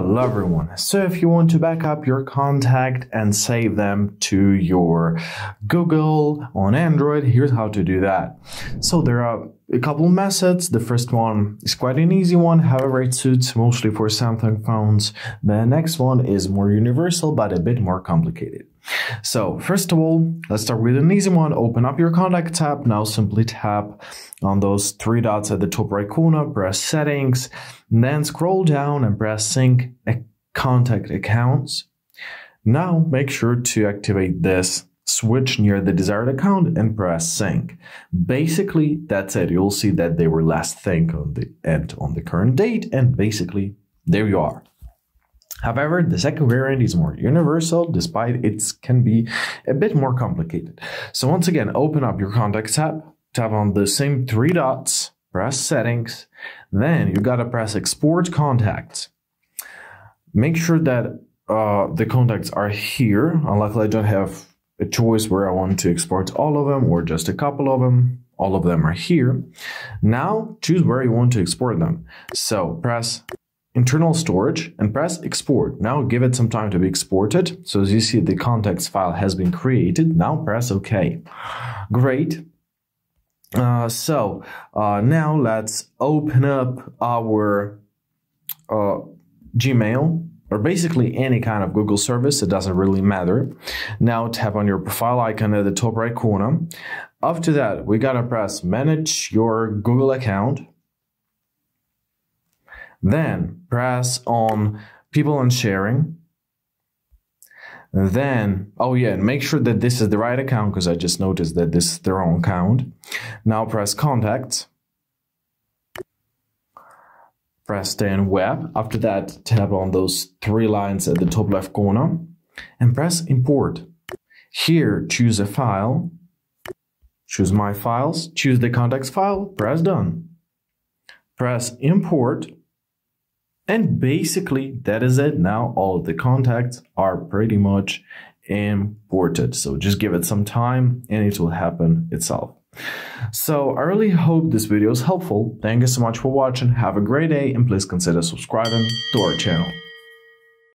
Hello everyone. So if you want to back up your contact and save them to your Google on Android, here's how to do that. So there are a couple methods. The first one is quite an easy one, however it suits mostly for Samsung phones. The next one is more universal but a bit more complicated. So first of all, let's start with an easy one. Open up your contact tab. Now simply tap on those three dots at the top right corner, press settings, and then scroll down and press sync contact accounts. Now make sure to activate this switch near the desired account and press sync. Basically, that's it. You'll see that they were last synced on the current date, and basically there you are. However, the second variant is more universal, despite it can be a bit more complicated. So once again, open up your Contacts tab, tap on the same three dots, press Settings, then you gotta press Export Contacts. Make sure that the contacts are here. Unluckily, I don't have a choice where I want to export all of them or just a couple of them. All of them are here. Now, choose where you want to export them. So press internal storage and press export. Now give it some time to be exported. So as you see, the contacts file has been created. Now press OK. Great. Now let's open up our Gmail, or basically any kind of Google service. It doesn't really matter. Now tap on your profile icon at the top right corner. After that, we gotta press manage your Google account. Then press on people and sharing. And then, make sure that this is the right account, because I just noticed that this is the wrong account. Now press contacts. Press stay in web. After that, tap on those three lines at the top left corner and press import. Here, choose a file. Choose my files. Choose the contacts file. Press done. Press import. And basically, that is it. Now all the contacts are pretty much imported. So just give it some time and it will happen itself. So I really hope this video is helpful. Thank you so much for watching. Have a great day and please consider subscribing to our channel.